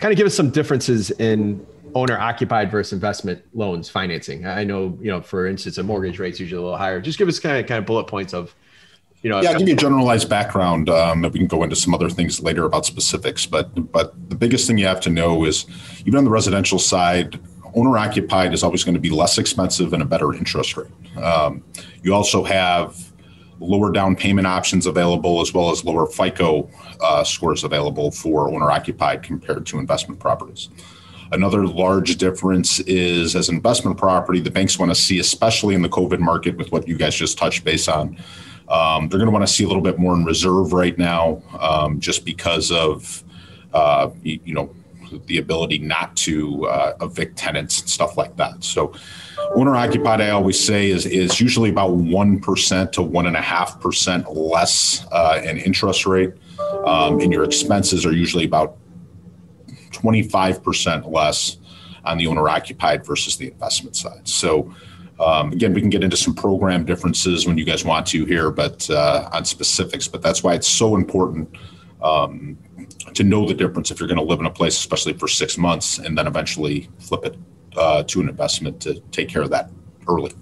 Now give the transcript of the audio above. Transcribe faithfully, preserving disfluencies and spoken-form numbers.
kind of give us some differences in owner-occupied versus investment loans financing. I know, you know, for instance, a mortgage rate's usually a little higher. Just give us kind of kind of bullet points of, you know. Yeah, I'll give you a generalized background. Um, we can go into some other things later about specifics, but but the biggest thing you have to know is, even on the residential side, owner-occupied is always going to be less expensive and a better interest rate. Um, you also have lower down payment options available, as well as lower FICO uh, scores available for owner-occupied compared to investment properties. Another large difference is, as an investment property, the banks want to see, especially in the COVID market with what you guys just touched base on, um, they're going to want to see a little bit more in reserve right now, um, just because of, uh, you, you know, the ability not to uh, evict tenants and stuff like that. So owner-occupied, I always say, is is usually about one percent to one point five percent less uh, in interest rate. Um, and your expenses are usually about twenty-five percent less on the owner-occupied versus the investment side. So um, again, we can get into some program differences when you guys want to here, but uh, on specifics, but that's why it's so important um, to know the difference if you're going to live in a place, especially for six months, and then eventually flip it uh, to an investment to take care of that early.